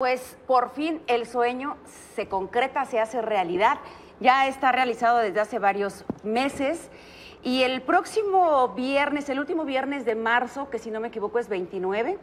Pues por fin el sueño se concreta, se hace realidad. Ya está realizado desde hace varios meses. Y el próximo viernes, el último viernes de marzo, que si no me equivoco es 29,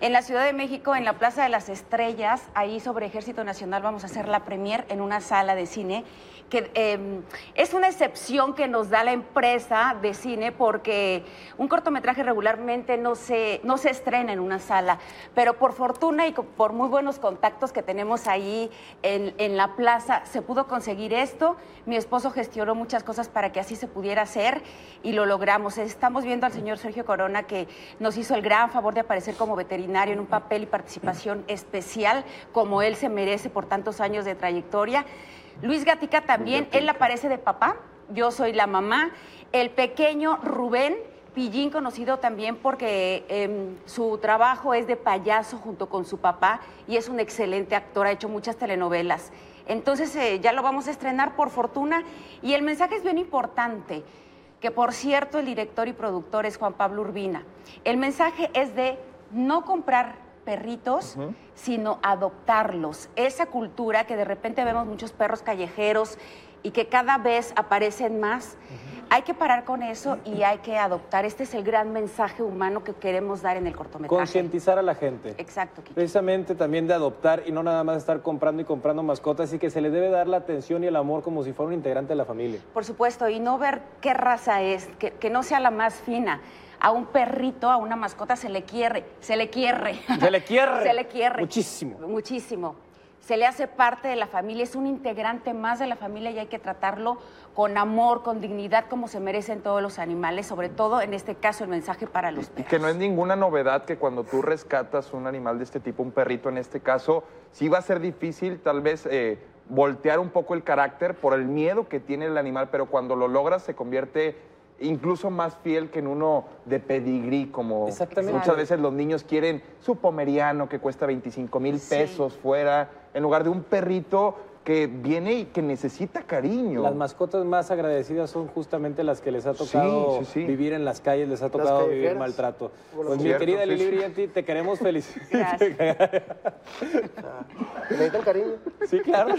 en la Ciudad de México, en la Plaza de las Estrellas, ahí sobre Ejército Nacional, vamos a hacer la premier en una sala de cine, que es una excepción que nos da la empresa de cine, porque un cortometraje regularmente no se estrena en una sala, pero por fortuna y por muy buenos contactos que tenemos ahí en la plaza, se pudo conseguir esto. Mi esposo gestionó muchas cosas para que así se pudiera hacer. Y lo logramos. Estamos viendo al señor Sergio Corona, que nos hizo el gran favor de aparecer como veterinario en un papel y participación especial, como él se merece por tantos años de trayectoria. Luis Gatica también, él aparece de papá, yo soy la mamá. El pequeño Rubén Piyín, conocido también porque su trabajo es de payaso junto con su papá, y es un excelente actor, ha hecho muchas telenovelas. Entonces ya lo vamos a estrenar, por fortuna, y el mensaje es bien importante, que por cierto el director y productor es Juan Pablo Urbina. El mensaje es de no comprar perritos, sino adoptarlos. Esa cultura que de repente vemos muchos perros callejeros y que cada vez aparecen más, hay que parar con eso y hay que adoptar. Este es el gran mensaje humano que queremos dar en el cortometraje. Concientizar a la gente. Exacto, Kiki. Precisamente también de adoptar y no nada más estar comprando y comprando mascotas, y que se le debe dar la atención y el amor como si fuera un integrante de la familia. Por supuesto, y no ver qué raza es, que no sea la más fina. A un perrito, a una mascota se le quiere. Muchísimo. Muchísimo. Se le hace parte de la familia, es un integrante más de la familia y hay que tratarlo con amor, con dignidad, como se merecen todos los animales, sobre todo en este caso el mensaje para los perros. Y que no es ninguna novedad que cuando tú rescatas un animal de este tipo, un perrito en este caso, sí va a ser difícil tal vez voltear un poco el carácter por el miedo que tiene el animal, pero cuando lo logras se convierte incluso más fiel que en uno de pedigrí, como muchas veces los niños quieren su pomeriano que cuesta 25,000 pesos fuera, en lugar de un perrito que viene y que necesita cariño. Las mascotas más agradecidas son justamente las que les ha tocado vivir en las calles, les ha tocado vivir maltrato. Pues mi querida Lily Brianti, te queremos felicitar. Gracias. ¿Necesitan cariño? Sí, claro.